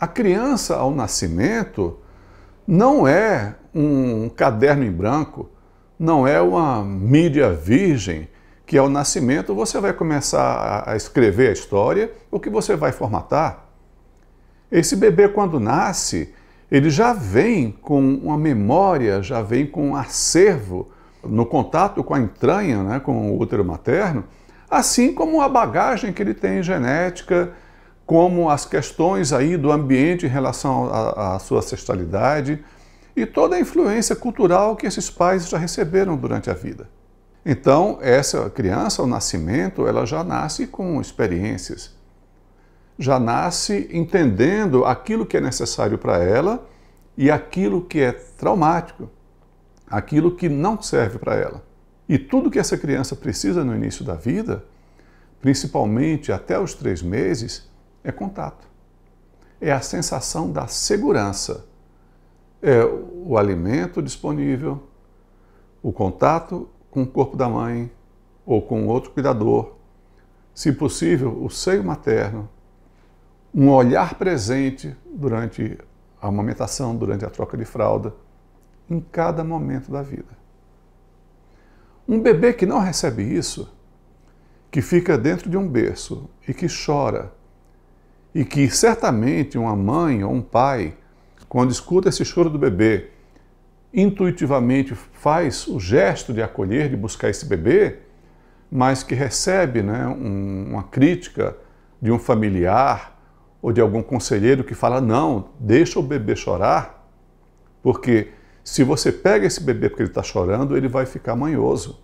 A criança, ao nascimento, não é um caderno em branco, não é uma mídia virgem, que ao nascimento você vai começar a escrever a história, o que você vai formatar. Esse bebê, quando nasce, ele já vem com uma memória, já vem com um acervo no contato com a entranha, né, com o útero materno, assim como a bagagem que ele tem genética, como as questões aí do ambiente em relação à sua ancestralidade e toda a influência cultural que esses pais já receberam durante a vida. Então, essa criança, ao nascimento, ela já nasce com experiências, já nasce entendendo aquilo que é necessário para ela e aquilo que é traumático, aquilo que não serve para ela. E tudo que essa criança precisa no início da vida, principalmente até os 3 meses, é contato. É a sensação da segurança. É o alimento disponível, o contato com o corpo da mãe ou com outro cuidador, se possível, o seio materno, um olhar presente durante a amamentação, durante a troca de fralda, em cada momento da vida. Um bebê que não recebe isso, que fica dentro de um berço e que chora, e que certamente uma mãe ou um pai, quando escuta esse choro do bebê, intuitivamente faz o gesto de acolher, de buscar esse bebê, mas que recebe, né, uma crítica de um familiar ou de algum conselheiro que fala, não, deixa o bebê chorar, porque se você pega esse bebê porque ele está chorando, ele vai ficar manhoso.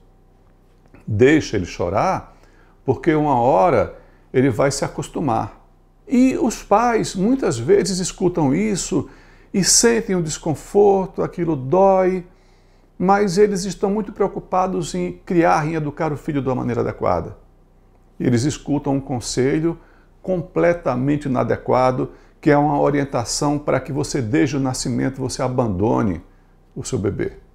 Deixa ele chorar, porque uma hora ele vai se acostumar. E os pais muitas vezes escutam isso e sentem o desconforto, aquilo dói, mas eles estão muito preocupados em criar, em educar o filho de uma maneira adequada. Eles escutam um conselho completamente inadequado, que é uma orientação para que você, desde o nascimento, você abandone o seu bebê.